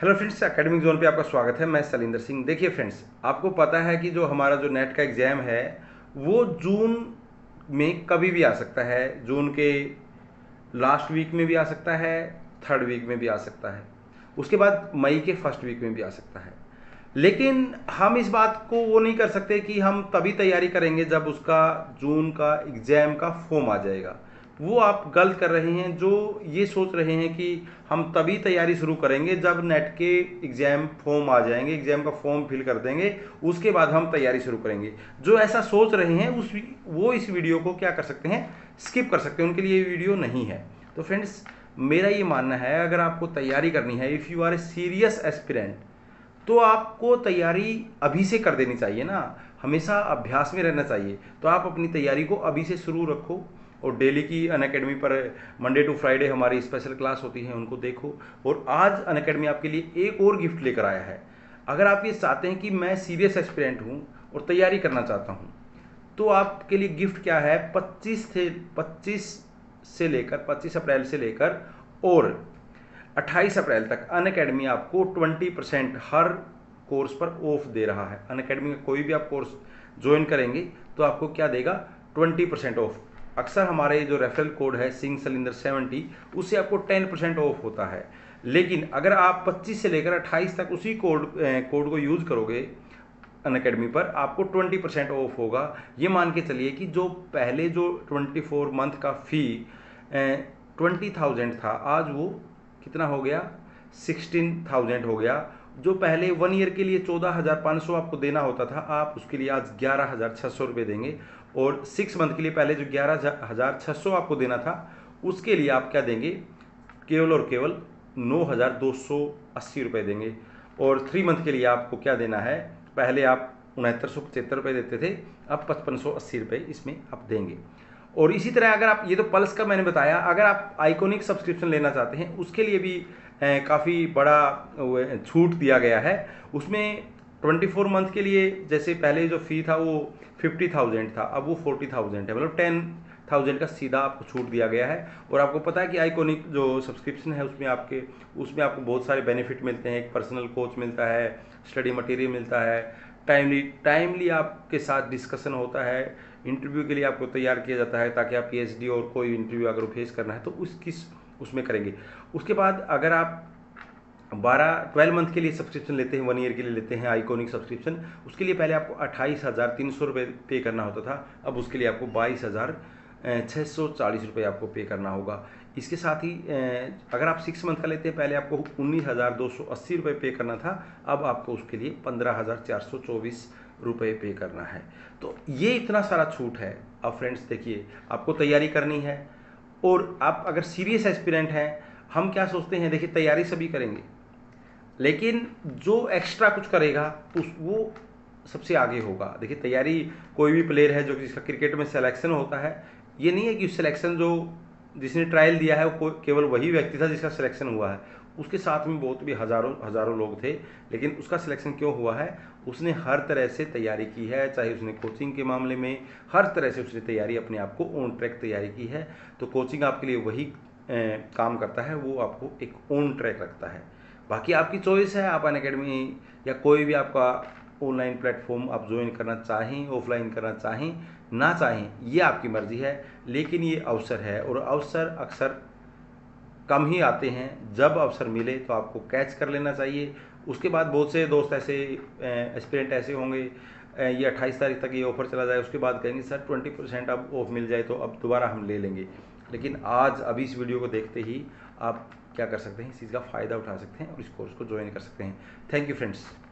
Hello friends, academic zone पे आपका स्वागत है। मैं सलिंदर सिंह। देखिए फ्रेंड्स, आपको पता है कि जो हमारा जो नेट का एग्ज़ाम है वो जून में कभी भी आ सकता है। जून के लास्ट वीक में भी आ सकता है, थर्ड वीक में भी आ सकता है, उसके बाद मई के फर्स्ट वीक में भी आ सकता है। लेकिन हम इस बात को वो नहीं कर सकते कि हम तभी तैयारी करेंगे जब उसका जून का एग्ज़ाम का फॉर्म आ जाएगा। वो आप गलत कर रहे हैं जो ये सोच रहे हैं कि हम तभी तैयारी शुरू करेंगे जब नेट के एग्ज़ाम फॉर्म आ जाएंगे, एग्ज़ाम का फॉर्म फिल कर देंगे, उसके बाद हम तैयारी शुरू करेंगे। जो ऐसा सोच रहे हैं वो इस वीडियो को क्या कर सकते हैं, स्किप कर सकते हैं। उनके लिए ये वीडियो नहीं है। तो फ्रेंड्स, मेरा ये मानना है अगर आपको तैयारी करनी है, if you are a serious aspirant, तो आपको तैयारी अभी से कर देनी चाहिए ना। हमेशा अभ्यास में रहना चाहिए। तो आप अपनी तैयारी को अभी से शुरू रखो और डेली की अनअकैडमी पर मंडे टू फ्राइडे हमारी स्पेशल क्लास होती है, उनको देखो। और आज अनअकैडमी आपके लिए एक और गिफ्ट लेकर आया है। अगर आप ये चाहते हैं कि मैं सीरियस एस्पिरेंट हूँ और तैयारी करना चाहता हूँ, तो आपके लिए गिफ्ट क्या है, 25 अप्रैल से लेकर और 28 अप्रैल तक अनअकैडमी आपको 20% हर कोर्स पर ऑफ दे रहा है। अनअकैडमी का कोई भी आप कोर्स ज्वाइन करेंगे तो आपको क्या देगा, 20% ऑफ। अक्सर हमारे जो रेफरल कोड है सिंह सिलेंडर 70, उससे आपको 10% ऑफ होता है। लेकिन अगर आप 25 से लेकर 28 तक उसी कोड को यूज़ करोगे अनअकैडमी पर, आपको 20% ऑफ होगा। ये मान के चलिए कि जो पहले जो 24 मंथ का फ़ी 20,000 था, आज वो कितना हो गया, 16,000 हो गया। जो पहले 1 ईयर के लिए 14,500 आपको देना होता था, आप उसके लिए आज 11,600 रुपये देंगे। और 6 मंथ के लिए पहले जो 11,600 आपको देना था, उसके लिए आप क्या देंगे, केवल और केवल 9,280 रुपये देंगे। और 3 मंथ के लिए आपको क्या देना है, पहले आप 6975 रुपये देते थे, अब 5580 रुपये इसमें आप देंगे। और इसी तरह अगर आप, ये तो पल्स का मैंने बताया, अगर आप आइकॉनिक सब्सक्रिप्शन लेना चाहते हैं उसके लिए भी काफ़ी बड़ा छूट दिया गया है। उसमें 24 मंथ के लिए जैसे पहले जो फ़ी था वो 50,000 था, अब वो 40,000 है, मतलब 10,000 का सीधा आपको छूट दिया गया है। और आपको पता है कि आइकॉनिक जो सब्सक्रिप्शन है उसमें आपको बहुत सारे बेनिफिट मिलते हैं। एक पर्सनल कोच मिलता है, स्टडी मटेरियल मिलता है, टाइमली आपके साथ डिस्कशन होता है, इंटरव्यू के लिए आपको तैयार किया जाता है ताकि आप पीएचडी और कोई इंटरव्यू अगर फेस करना है तो उसमें करेंगे। उसके बाद अगर आप 12 मंथ के लिए सब्सक्रिप्शन लेते हैं, 1 ईयर के लिए लेते हैं आइकॉनिक सब्सक्रिप्शन, उसके लिए पहले आपको 28,300 रुपये पे करना होता था, अब उसके लिए आपको 22,640 रुपये आपको पे करना होगा। इसके साथ ही अगर आप 6 मंथ का लेते हैं, पहले आपको 19,280 रुपये पे करना था, अब आपको उसके लिए 15,424 रुपये पे करना है। तो ये इतना सारा छूट है। अब फ्रेंड्स देखिए, आपको तैयारी करनी है और आप अगर सीरियस एस्पिरेंट हैं, हम क्या सोचते हैं, देखिए तैयारी सभी करेंगे लेकिन जो एक्स्ट्रा कुछ करेगा वो सबसे आगे होगा। देखिए तैयारी, कोई भी प्लेयर है जो जिसका क्रिकेट में सिलेक्शन होता है, ये नहीं है कि सिलेक्शन जो जिसने ट्रायल दिया है वो केवल वही व्यक्ति था जिसका सिलेक्शन हुआ है, उसके साथ में बहुत भी हज़ारों लोग थे, लेकिन उसका सिलेक्शन क्यों हुआ है, उसने हर तरह से तैयारी की है। चाहे उसने कोचिंग के मामले में हर तरह से उसने तैयारी, अपने आप को ऑन ट्रैक तैयारी की है। तो कोचिंग आपके लिए वही काम करता है, वो आपको एक ऑन ट्रैक रखता है। बाकी आपकी चॉइस है, आप अनअकैडमी या कोई भी आपका ऑनलाइन प्लेटफॉर्म आप ज्वाइन करना चाहें, ऑफलाइन करना चाहें, ना चाहें, ये आपकी मर्ज़ी है। लेकिन ये अवसर है और अवसर अक्सर कम ही आते हैं। जब अवसर मिले तो आपको कैच कर लेना चाहिए। उसके बाद बहुत से दोस्त ऐसे एस्पिरेंट ऐसे होंगे, ये 28 तारीख तक ये ऑफ़र चला जाए, उसके बाद कहेंगे सर 20% अब ऑफ मिल जाए तो अब दोबारा हम ले लेंगे। लेकिन आज अभी इस वीडियो को देखते ही आप क्या कर सकते हैं, इस चीज़ का फ़ायदा उठा सकते हैं और इस कोर्स को ज्वाइन कर सकते हैं। Thank you friends.